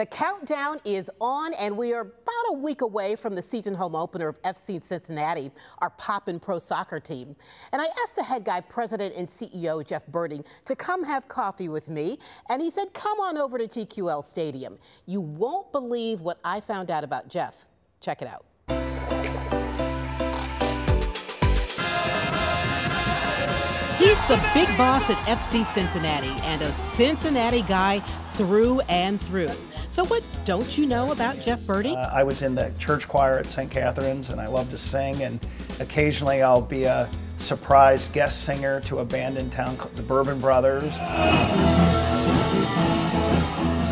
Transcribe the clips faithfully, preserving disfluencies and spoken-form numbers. The countdown is on, and we are about a week away from the season home opener of F C Cincinnati, our Poppin' Pro Soccer team. And I asked the head guy, president and C E O Jeff Berding, to come have coffee with me, and he said, come on over to T Q L Stadium. You won't believe what I found out about Jeff. Check it out. He's the big boss at F C Cincinnati, and a Cincinnati guy through and through. So what don't you know about Jeff Berding? Uh, I was in the church choir at Saint Catherine's, and I love to sing, and occasionally I'll be a surprise guest singer to a band in town called the Bourbon Brothers.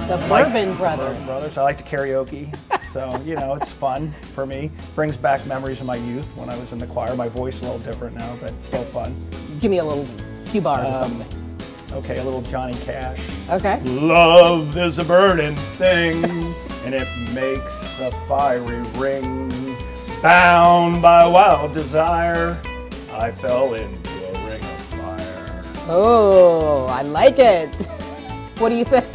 The Bourbon Brothers. Bourbon Brothers. I like to karaoke, so, you know, it's fun for me. Brings back memories of my youth when I was in the choir. My voice is a little different now, but it's still fun. Give me a little few bars um, or something. Okay, a little Johnny Cash. Okay. Love is a burning thing, and it makes a fiery ring. Bound by wild desire, I fell into a ring of fire. Oh, I like it. What do you think?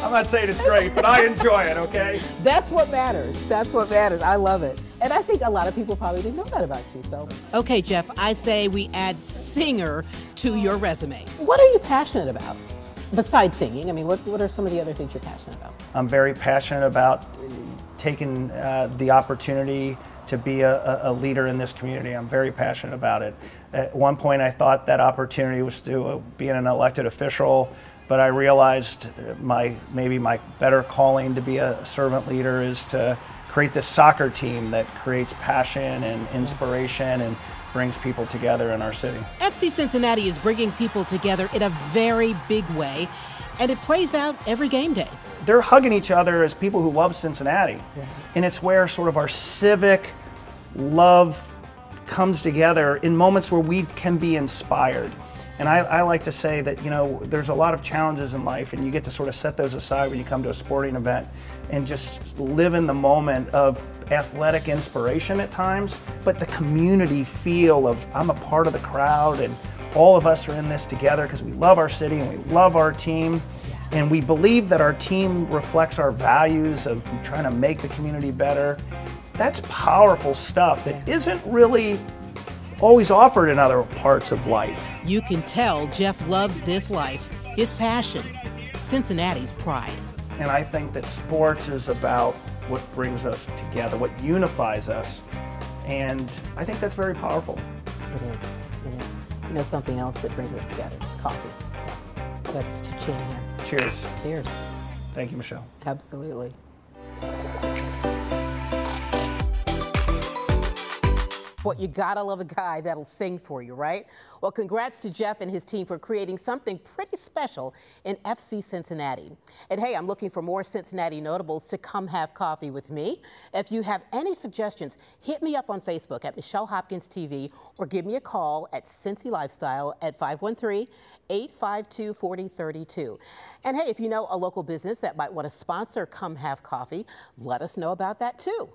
I'm not saying it's great, but I enjoy it, okay? That's what matters. That's what matters. I love it. And I think a lot of people probably didn't know that about you, so. Okay, Jeff, I say we add singer to your resume. What are you passionate about besides singing? I mean, what, what are some of the other things you're passionate about? I'm very passionate about taking uh, the opportunity to be a, a leader in this community. I'm very passionate about it. At one point, I thought that opportunity was to uh, be an elected official, but I realized my maybe my better calling to be a servant leader is to create this soccer team that creates passion and inspiration and brings people together in our city. F C Cincinnati is bringing people together in a very big way, and it plays out every game day. They're hugging each other as people who love Cincinnati, yeah. And it's where sort of our civic love comes together in moments where we can be inspired. And I, I like to say that, you know, there's a lot of challenges in life, and you get to sort of set those aside when you come to a sporting event and just live in the moment of athletic inspiration at times, but the community feel of I'm a part of the crowd and all of us are in this together because we love our city and we love our team. And we believe that our team reflects our values of trying to make the community better. That's powerful stuff that isn't really always offered in other parts of life. You can tell Jeff loves this life, his passion, Cincinnati's pride. And I think that sports is about what brings us together, what unifies us, and I think that's very powerful. It is, it is. You know something else that brings us together is coffee. So let's cha-ching here. Cheers. Cheers. Thank you, Michelle. Absolutely. But you gotta love a guy that'll sing for you, right? Well, congrats to Jeff and his team for creating something pretty special in F C Cincinnati. And hey, I'm looking for more Cincinnati notables to come have coffee with me. If you have any suggestions, hit me up on Facebook at Michelle Hopkins T V, or give me a call at Cincy Lifestyle at five one three, eight five two, four oh three two. And hey, if you know a local business that might want to sponsor Come Have Coffee, let us know about that too.